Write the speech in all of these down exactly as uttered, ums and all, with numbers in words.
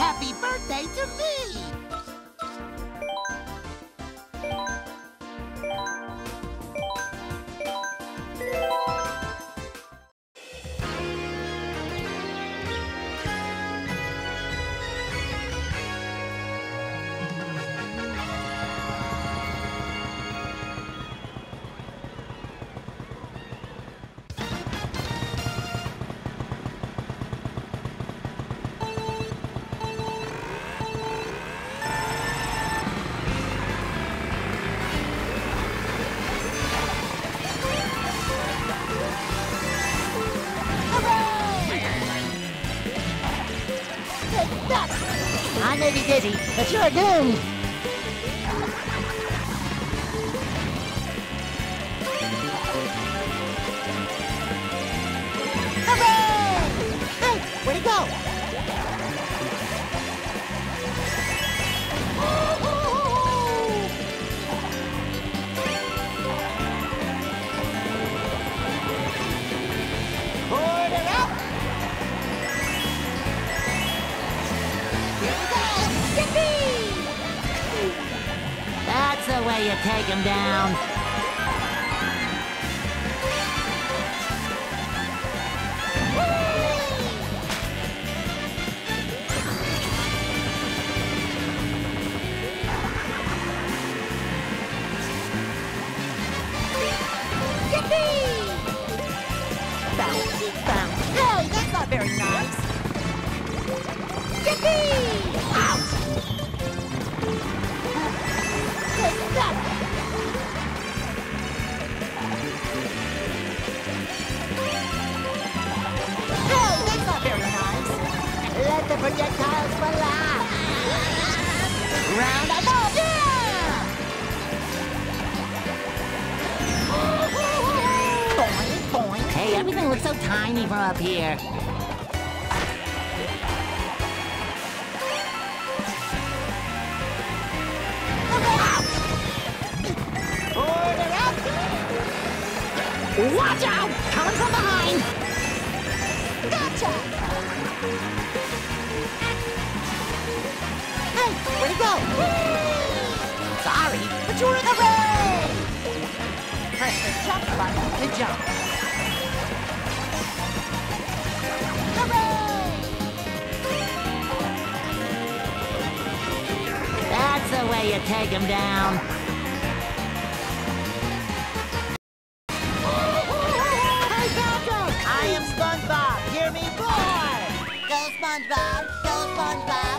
Happy birthday to me! I may be dizzy, but you're doomed! Hooray! Hey, where'd he go? That's the way you take him down. Yippee! Bouncy, bounce. Hey, that's not very nice. Yippee! Ouch! The projectiles were loud. Round and up! Yeah! Boing, boing. Hey, everything looks so tiny from up here. Order up! Watch out! Coming from behind! Gotcha! Hey, where'd he go? Whee! Sorry, but you were in the way! Press the jump button to jump. Hooray! That's the way you take him down. Hey, Falco! I am Spongebob. Hear me roar! Go, Spongebob! Go, Spongebob!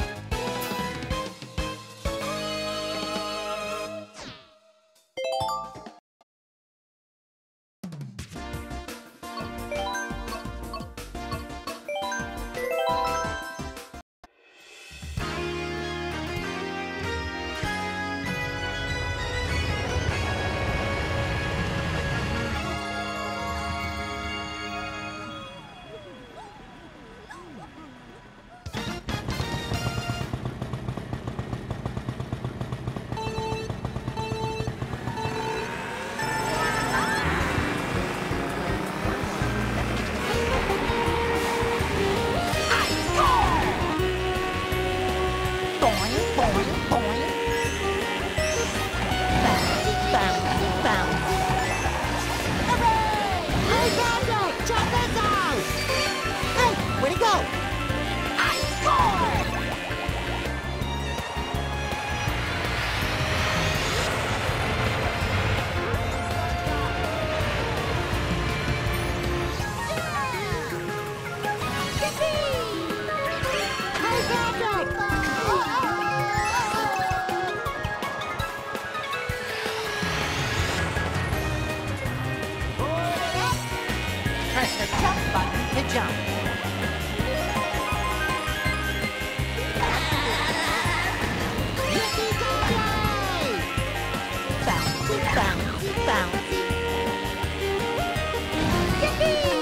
Press the jump button to jump. Yippee ki-yay! Bouncy, bouncy, bouncy. Yippee!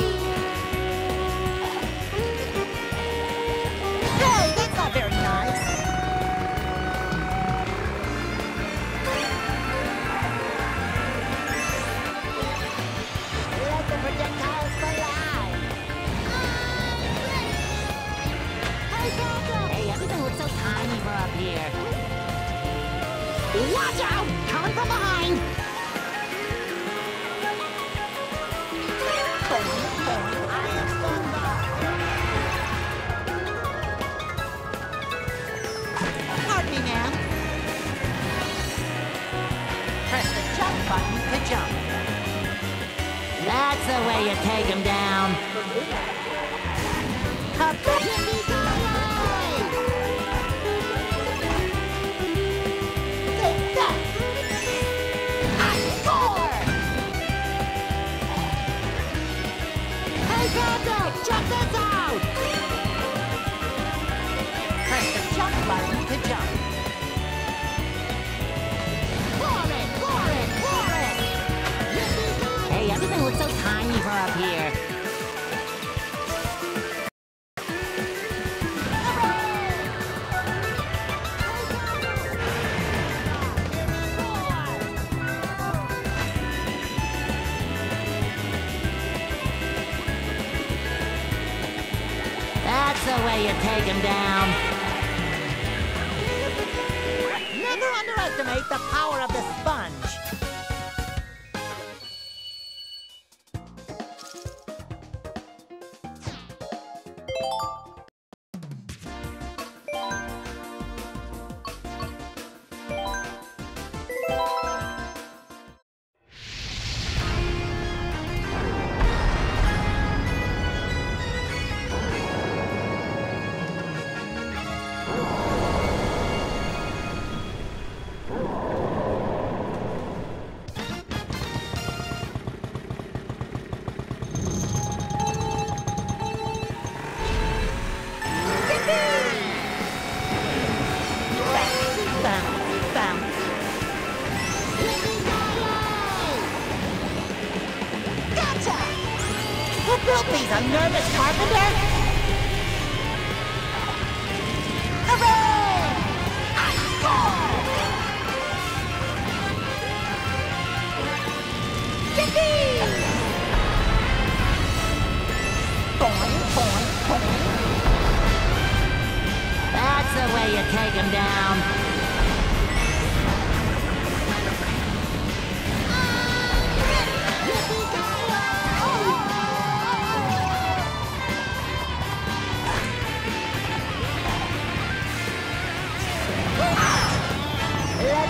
Hey, that's not very nice. Let the projectiles fly. Hey, everything looks Watch out! Coming from behind! I am Spongebob! Pardon me, ma'am. Press the jump button to jump. That's the way you take him down. Up. Check this out! Press the jump button to jump. Pour it, pour it, pour it! Hey, everything looks so tiny from up here. That's the way you take him down. Never underestimate the power of the sponge. Who built these, a nervous carpenter? Hooray! I score! Yippee! Boing, boing, boing. That's the way you take him down.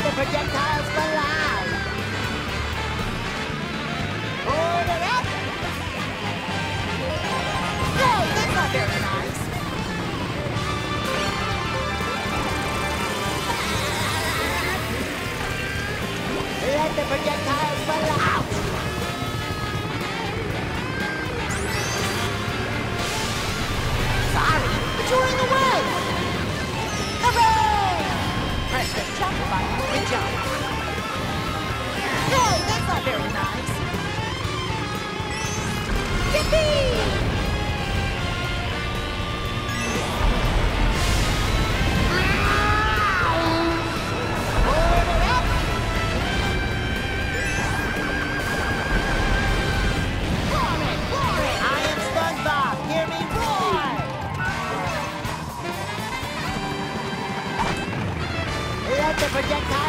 Projectiles collide! Hold it up! No, that's not very nice! Let the projectiles collide! Out! Sorry, but you're in the way! Hooray! Press the jump button. Jump. No, that's not very nice. Yippee! Ow! Hold it up! Pour it, pour it! I am Spongebob, hear me roar! Let the projectile again.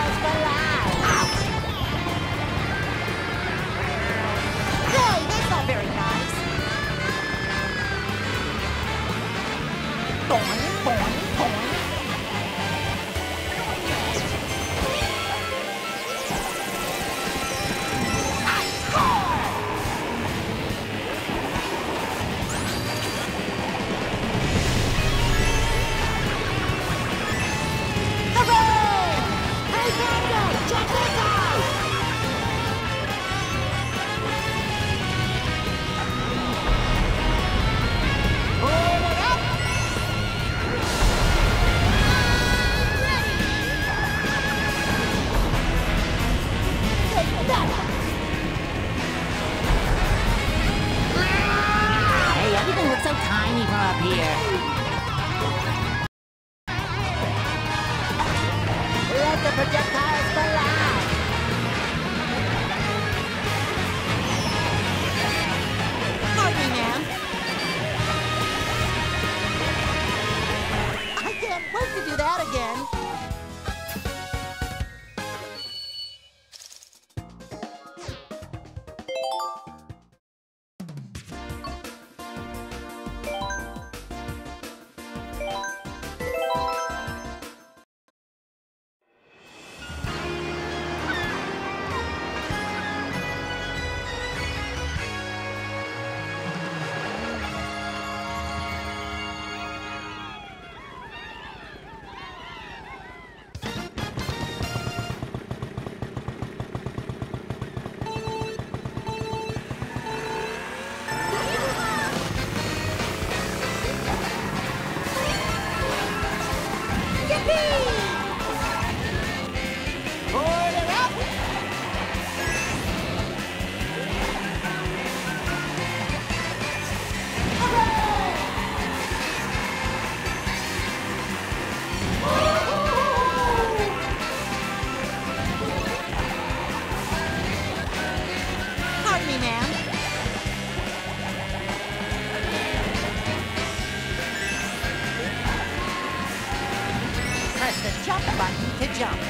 button to jump.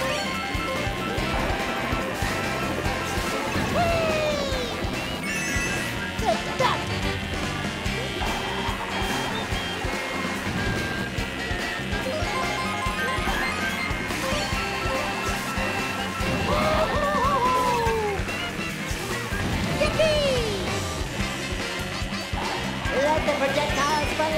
Whee! Good duck! Woo-hoo-hoo-hoo! Yippee! Let the projectiles fly!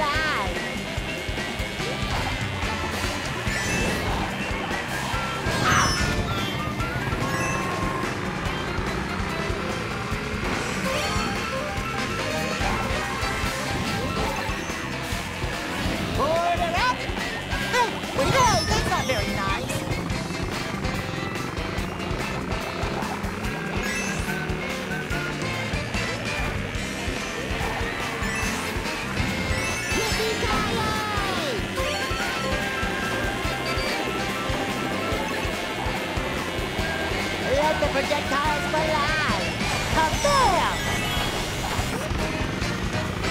The projectiles for life! Kaboom!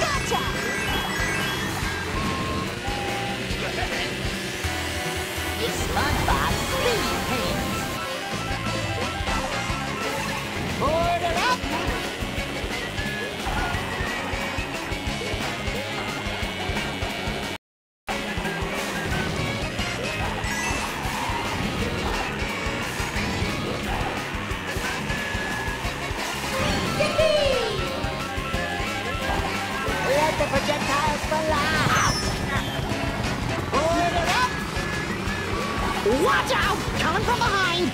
Gotcha! It's Spongebob speed paint! Order up! The projectiles for life! Order up! Watch out! Coming from behind!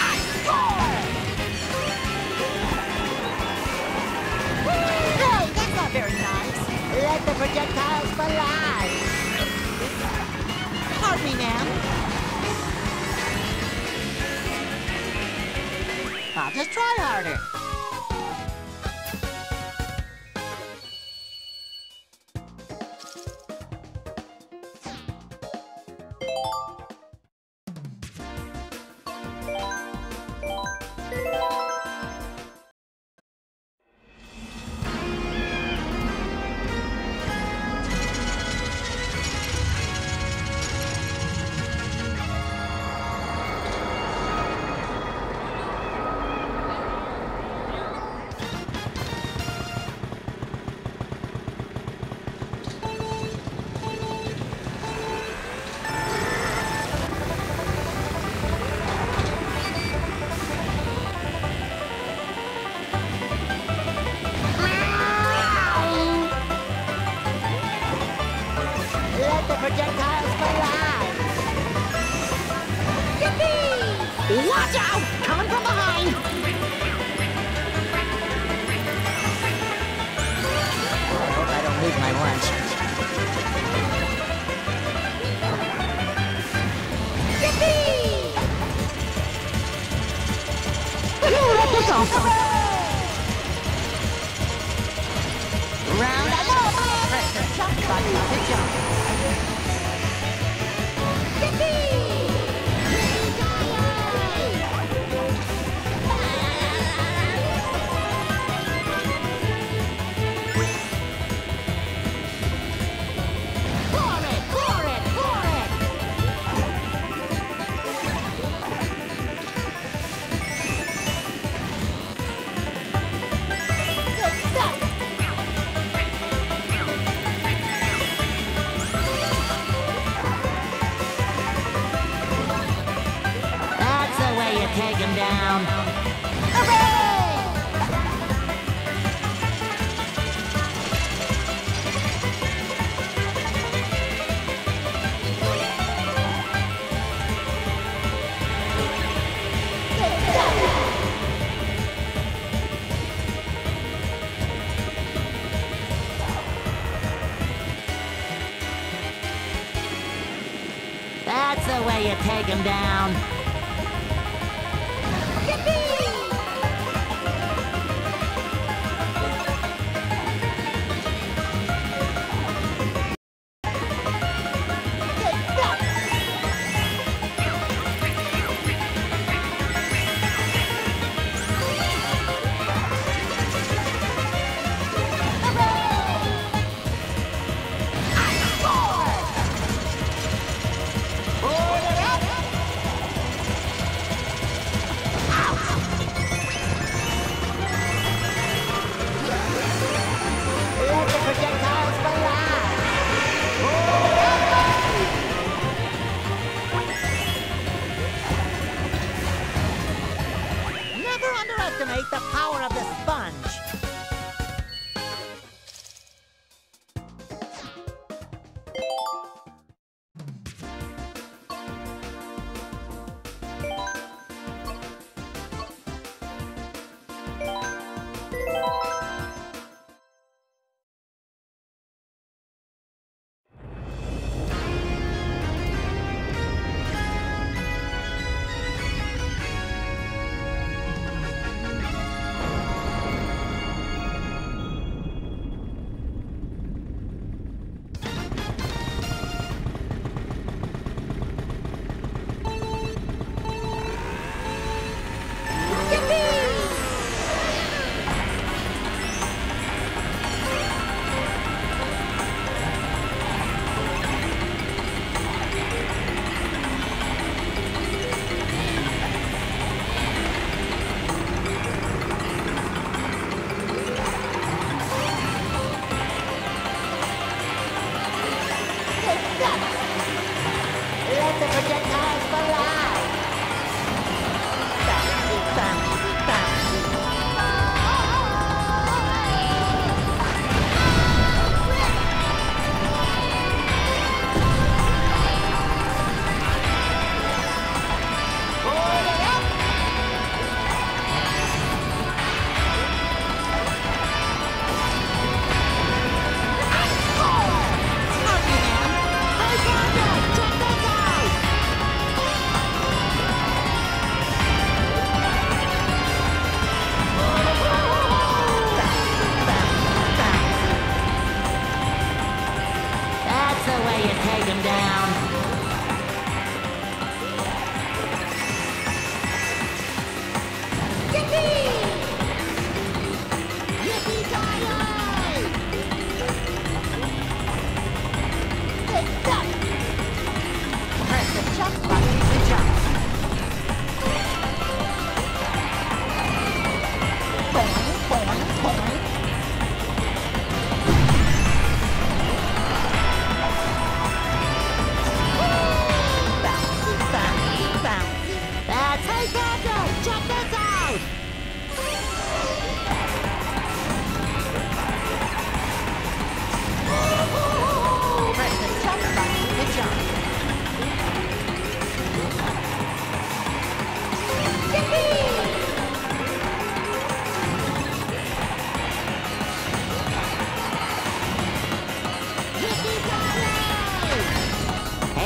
I score! Hey, that's not very nice. Let the projectiles for life! Pardon me, ma'am. I'll just try harder. The projectiles for life! Yippee! Watch out! Coming from behind! I hope I don't lose my lunch. Yippee! Ooh, that was awesome! Round up! Press the jump button to jump! Take him down. Hooray! That's the way you take him down. Oh!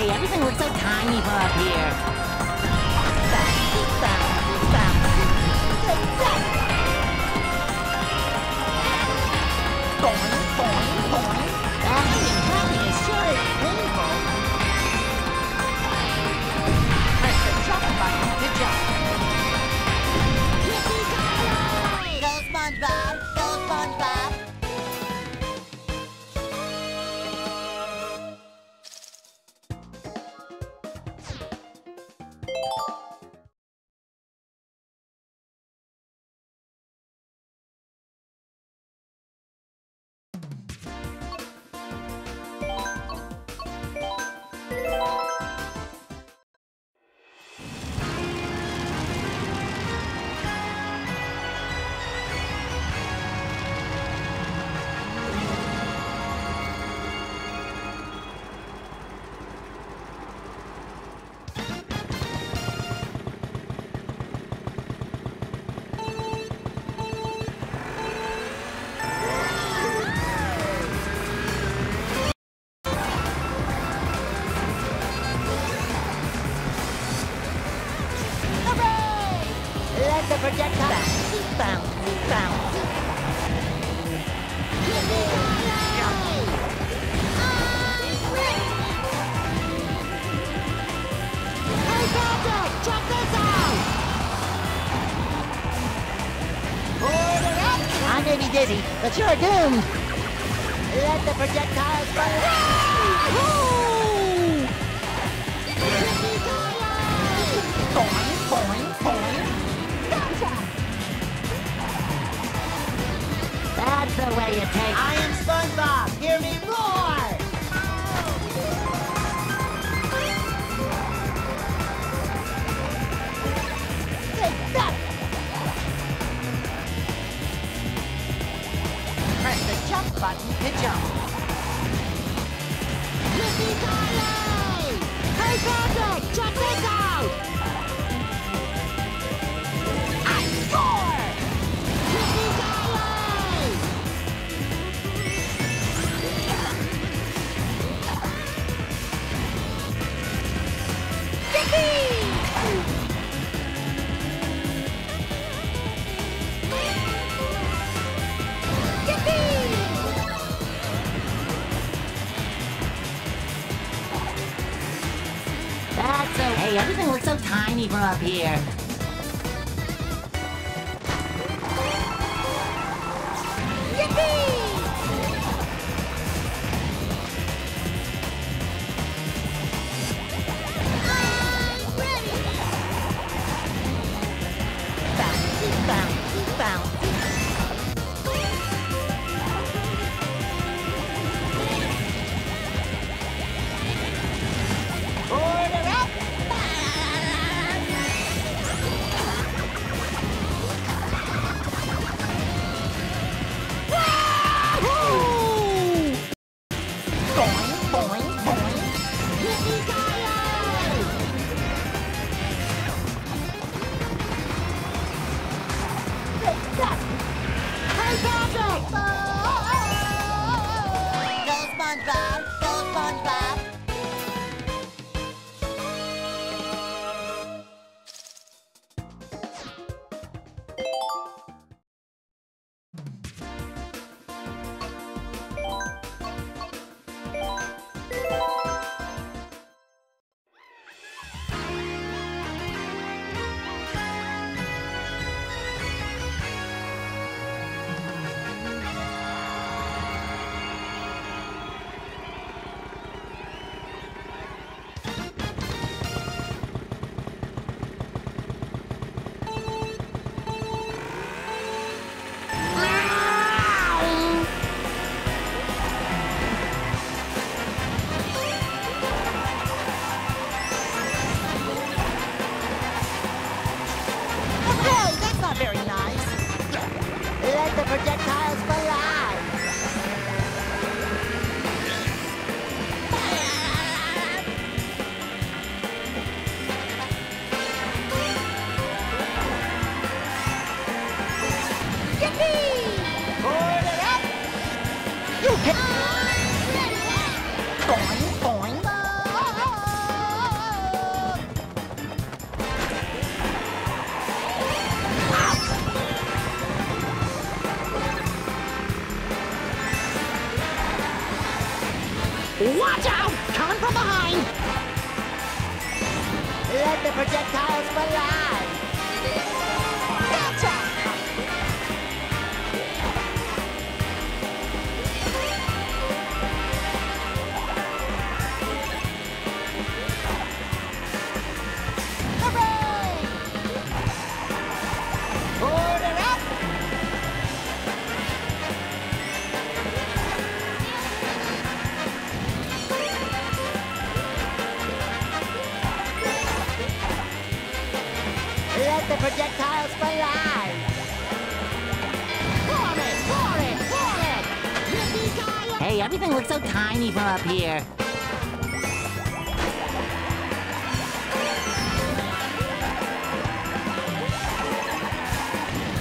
Everything looks so tiny from up here. Boing, boing, boing. That hidden copy is sure is painful. Press the jump button to jump. Yippee-ki-yay! Go SpongeBob! Go SpongeBob! Dizzy, but you're doomed. Let the projectiles fly! Boing, boing, boing. Gotcha! That's the way you take it. I am SpongeBob. Hear me roar! Take that! Jump button to jump. Yippee-ki-yay! Hey, Patrick, check this out! I score! Yippee-ki-yay! Yippee! Hey, everything looks so tiny from up here. Yippee! I'm ready! Bouncy, bouncy, bouncy. Order up! Boing, boing. Watch out! Coming from behind! Let the projectiles fly! Gotcha! Hooray! Order up! Let the projectiles fly! Pour it, pour it, pour it! Yippee-ki-yay! Hey, everything looks so tiny from up here.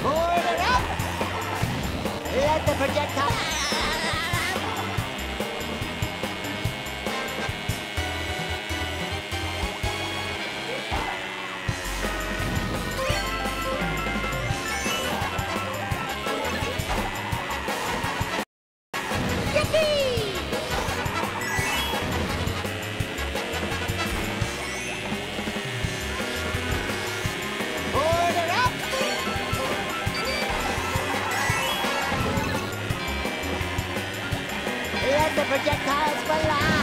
Order up! Let the projectiles... Let the projectiles fly!